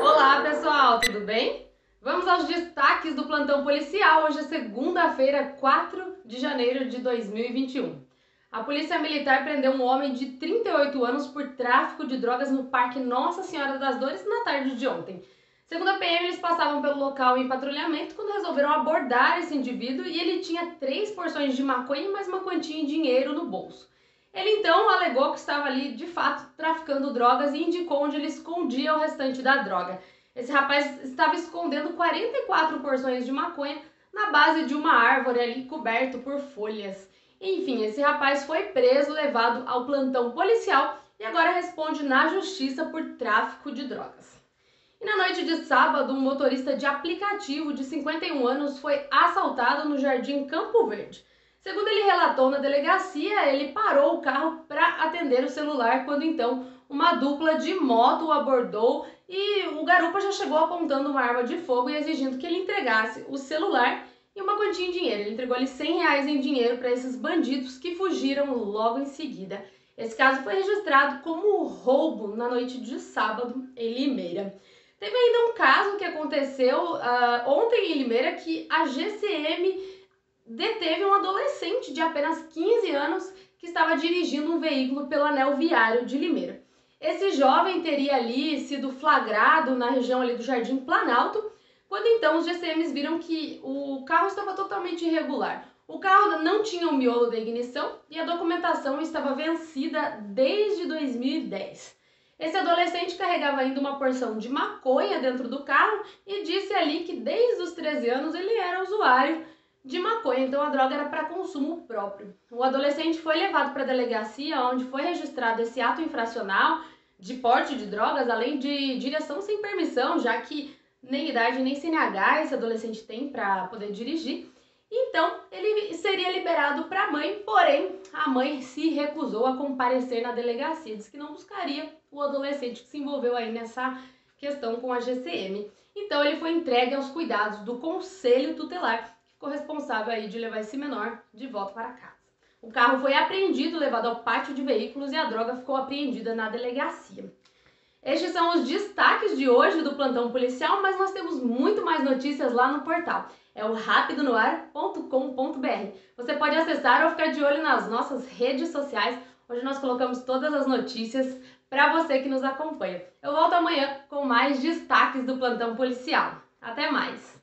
Olá pessoal, tudo bem? Vamos aos destaques do plantão policial. Hoje é segunda-feira, 4 de janeiro de 2021. A polícia militar prendeu um homem de 38 anos por tráfico de drogas no Parque Nossa Senhora das Dores na tarde de ontem. Segundo a PM, eles passavam pelo local em patrulhamento quando resolveram abordar esse indivíduo e ele tinha 3 porções de maconha e mais uma quantia em dinheiro no bolso. Ele então alegou que estava ali, de fato, traficando drogas e indicou onde ele escondia o restante da droga. Esse rapaz estava escondendo 44 porções de maconha na base de uma árvore ali, coberto por folhas. Enfim, esse rapaz foi preso, levado ao plantão policial e agora responde na justiça por tráfico de drogas. E na noite de sábado, um motorista de aplicativo de 51 anos foi assaltado no Jardim Campo Verde. Segundo ele relatou na delegacia, ele parou o carro para atender o celular, quando então uma dupla de moto o abordou e o garupa já chegou apontando uma arma de fogo e exigindo que ele entregasse o celular e uma quantia em dinheiro. Ele entregou ali R$100 em dinheiro para esses bandidos que fugiram logo em seguida. Esse caso foi registrado como roubo na noite de sábado em Limeira. Teve ainda um caso que aconteceu ontem em Limeira, que a GCM deteve um adolescente de apenas 15 anos que estava dirigindo um veículo pelo Anel Viário de Limeira. Esse jovem teria ali sido flagrado na região ali do Jardim Planalto, quando então os GCMs viram que o carro estava totalmente irregular. O carro não tinha o miolo da ignição e a documentação estava vencida desde 2010. Esse adolescente carregava ainda uma porção de maconha dentro do carro e disse ali que desde os 13 anos ele era usuário de maconha, então a droga era para consumo próprio. O adolescente foi levado para a delegacia, onde foi registrado esse ato infracional de porte de drogas, além de direção sem permissão, já que nem idade nem CNH esse adolescente tem para poder dirigir. Então, ele seria liberado para a mãe, porém, a mãe se recusou a comparecer na delegacia, disse que não buscaria o adolescente que se envolveu aí nessa questão com a GCM. Então, ele foi entregue aos cuidados do Conselho Tutelar, que ficou responsável aí de levar esse menor de volta para casa. O carro foi apreendido, levado ao pátio de veículos e a droga ficou apreendida na delegacia. Estes são os destaques de hoje do Plantão Policial, mas nós temos muito mais notícias lá no portal. É o rapidonoar.com.br. Você pode acessar ou ficar de olho nas nossas redes sociais, onde nós colocamos todas as notícias para você que nos acompanha. Eu volto amanhã com mais destaques do Plantão Policial. Até mais!